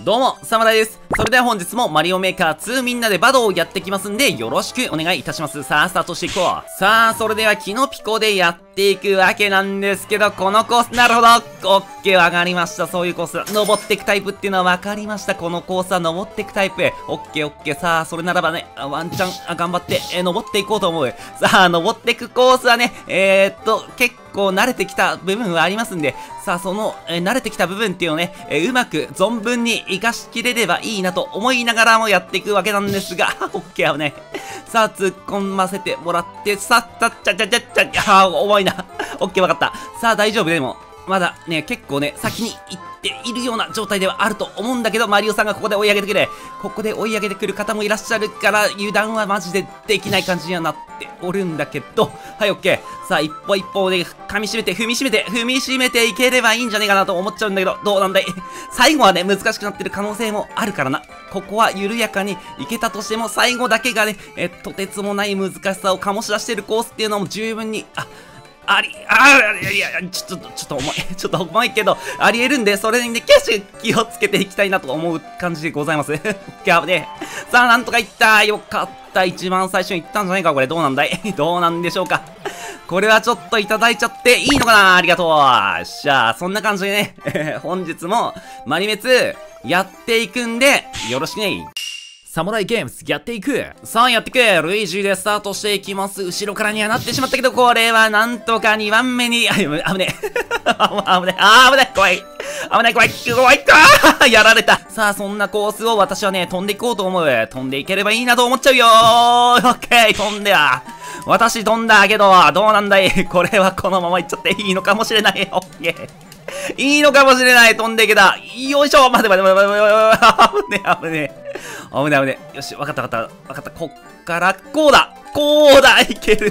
どうも、サムライです。それでは本日もマリオメーカー2みんなでバドをやってきますんで、よろしくお願いいたします。さあ、スタートしていこう。さあ、それではキノピコでやっていくわけなんですけど、このコース、なるほど。オッケー、わかりました。そういうコース、登っていくタイプっていうのはわかりました。このコースは登っていくタイプ。オッケー、オッケー。さあ、それならばね、ワンチャン、頑張って、登っていこうと思う。さあ、登っていくコースはね、結構慣れてきた部分はありますんで、さあ、その、慣れてきた部分っていうのをね、うまく存分に活かしきれればいいなと思いながらもやっていくわけなんですが、オッケーはね。さあ、突っ込ませてもらって、さあ、ちゃちゃちゃちゃちゃ、重いな。オッケー、わかった。さあ、大丈夫。でも、まだね、結構ね、先に行っているような状態ではあると思うんだけど、マリオさんがここで追い上げてくれ。ここで追い上げてくる方もいらっしゃるから、油断はマジでできない感じにはなっておるんだけど、はい、オッケー。さあ、一歩一歩で噛み締めて、踏み締めていければいいんじゃねえかなと思っちゃうんだけど、どうなんだい？最後はね、難しくなってる可能性もあるからな。ここは緩やかに行けたとしても、最後だけがね、とてつもない難しさを醸し出してるコースっていうのも十分に、ちょっと重いけど、ありえるんで、それにね、決して気をつけていきたいなと思う感じでございます。がね、さあ、なんとかいった。よかった。一番最初にいったんじゃないか、これ。どうなんだい？どうなんでしょうか。これはちょっといただいちゃっていいのかな？ありがとう。よっしゃあ、そんな感じでね、本日も、マリメ2、やっていくんで、よろしくね。サムライゲームズやっていく。さあ、やっていく。ルイージでスタートしていきます。後ろからにはなってしまったけど、これはなんとか2番目に、危ない、怖い、やられた。さあ、そんなコースを私はね、飛んでいこうと思う。飛んでいければいいなと思っちゃうよー。オッケー、飛んでは。私飛んだけど、どうなんだい？これはこのまま行っちゃっていいのかもしれない。オッケー。いいのかもしれない。飛んでいけた。よいしょ。待て。よし。わかった。こっから、こうだ。いける。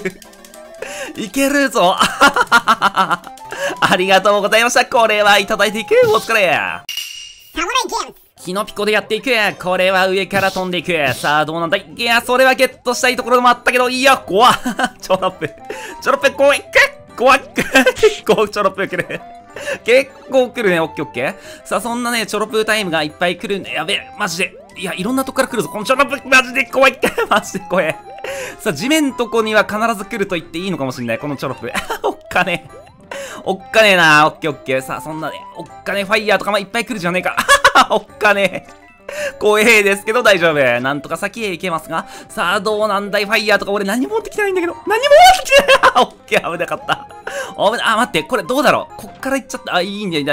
いけるぞ。ありがとうございました。これはいただいていく。お疲れ。キノピコでやっていく。これは上から飛んでいく。さあ、どうなんだい？いや、それはゲットしたいところもあったけど、いや、怖っ。ちょろっぺ、怖い。怖い。結構ちょろっぺ来る。結構来るね。オッケーオッケー。さあ、そんなね、チョロプータイムがいっぱい来るんで、やべえ、マジで。いや、いろんなとこから来るぞ。このチョロプー、マジで怖い。マジで怖い。さあ、地面とこには必ず来ると言っていいのかもしれない。このチョロプー。おっかねえ。おっかねえな。オッケーオッケー。さあ、そんなね、おっかねえファイヤーとかもいっぱい来るじゃねえか。おっかねえ。怖えですけど大丈夫。なんとか先へ行けますが。さあ、どうなんだい？ファイヤーとか俺何も持ってきてないんだけど。何も持ってきてない。オッケー、危なかった。あ、待って、これどうだろう？こっから行っちゃった。あ、いいんだよ。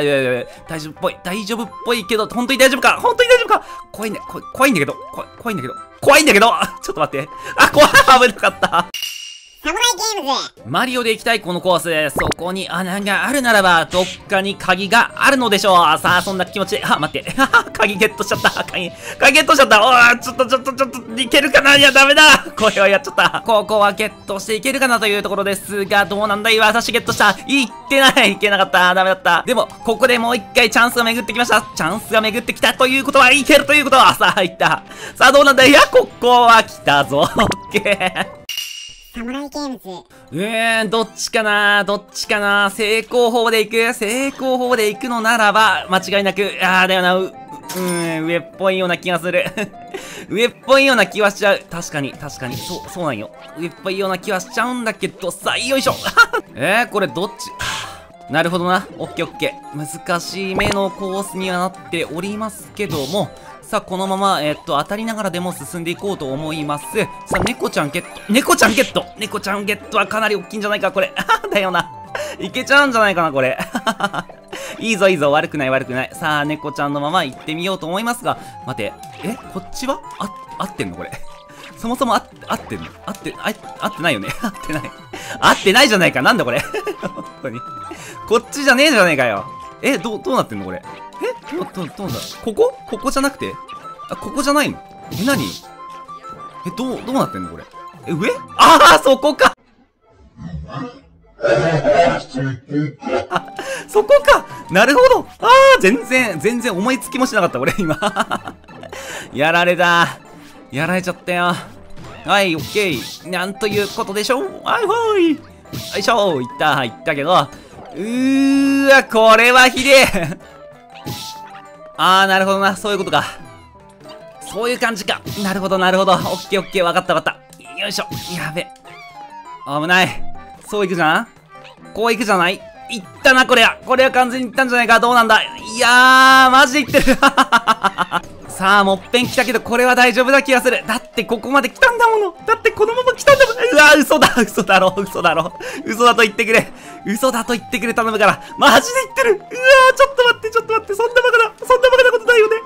大丈夫っぽい。大丈夫っぽいけど、本当に大丈夫か？本当に大丈夫か？怖いね。怖いんだけど。ちょっと待って。あ、怖い。危なかった。マリオで行きたいこのコース。そこに穴があるならば、どっかに鍵があるのでしょう。さあ、そんな気持ちで、あ、待って。鍵ゲットしちゃった。鍵ゲットしちゃった。おー、ちょっと、いけるかな？いや、ダメだ。これはやっちゃった。ここはゲットしていけるかなというところですが、どうなんだい？私ゲットした。いってない。いけなかった。ダメだった。でも、ここでもう一回チャンスが巡ってきました。チャンスが巡ってきたということは、いけるということは、さあ、いった。さあ、どうなんだい？いや、ここは来たぞ。オッケー。どっちかな？成功法で行く？成功法で行くのならば、間違いなく、だよな、上っぽいような気がする。上っぽいような気はしちゃう。確かに。そうなんよ。上っぽいような気はしちゃうんだけど、さあ、よいしょ。これどっち？なるほどな。オッケーオッケー。難しい目のコースにはなっておりますけども、さあ、このまま、当たりながらでも進んでいこうと思います。さあ、猫ちゃんゲット。猫ちゃんゲットはかなり大きいんじゃないか、これ。だよな。いけちゃうんじゃないかな、これ。いいぞ。悪くない。さあ、猫ちゃんのまま行ってみようと思いますが、待て。こっちは合ってんのこれ。そもそも合ってんの合ってないよね。合ってないじゃないか。なんだこれ。本当に。こっちじゃねえじゃねえかよ。どうなってんのこれ。どうだここじゃなくて、ここじゃないの？何？どうなってんのこれ。上？ああ、そこか。そこか。なるほど。ああ、全然思いつきもしなかった、俺、今。やられた。やられちゃったよ。はい、オッケー。なんということでしょう。はい、ほい。よいしょ。いったけど。これはひでえ。あー、なるほどな。そういうことか。そういう感じか。なるほど、なるほど。オッケー、オッケー。わかった、わかった。よいしょ。やべ。危ない。そういくじゃん。こういくじゃない。いったな、これは。これは完全にいったんじゃないか。どうなんだ。いやー、マジでいってる。さあ、もっぺん来たけど、これは大丈夫な気がする。だって、ここまで来たんだもの。だって、このまま来たんだもん。うわ、嘘だ。嘘だろ。嘘だろ。嘘だと言ってくれ。嘘だと言ってくれ。頼むから。マジで言ってる。うわー、ちょっと待って、ちょっと待って。そんなバカなことないよね。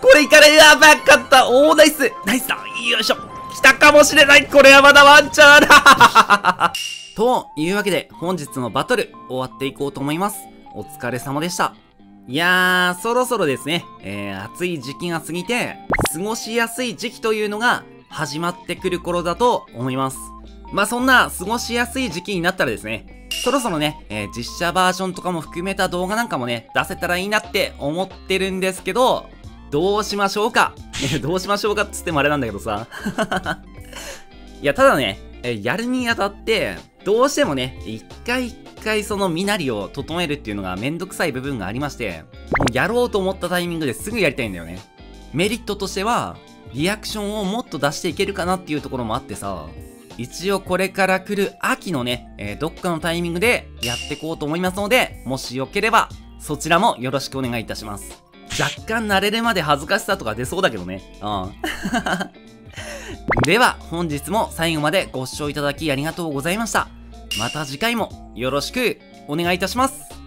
これいかれ、やばかった。おー、ナイス。ナイスだ。よいしょ。来たかもしれない。これはまだワンチャンだ。というわけで、本日のバトル、終わっていこうと思います。お疲れ様でした。いやー、そろそろですね、暑い時期が過ぎて、過ごしやすい時期というのが始まってくる頃だと思います。まあ、そんな過ごしやすい時期になったらですね、そろそろね、実写バージョンとかも含めた動画なんかもね、出せたらいいなって思ってるんですけど、どうしましょうか。どうしましょうかっつってもあれなんだけどさ。いや、ただね、やるにあたって、どうしてもね、一回その身なりを整えるっていうのがめんどくさい部分がありまして、もうやろうと思ったタイミングですぐやりたいんだよね。メリットとしては、リアクションをもっと出していけるかなっていうところもあってさ、一応これから来る秋のね、どっかのタイミングでやってこうと思いますので、もしよければ、そちらもよろしくお願いいたします。若干慣れるまで恥ずかしさとか出そうだけどね。うん。では、本日も最後までご視聴いただきありがとうございました。また次回もよろしくお願いいたします。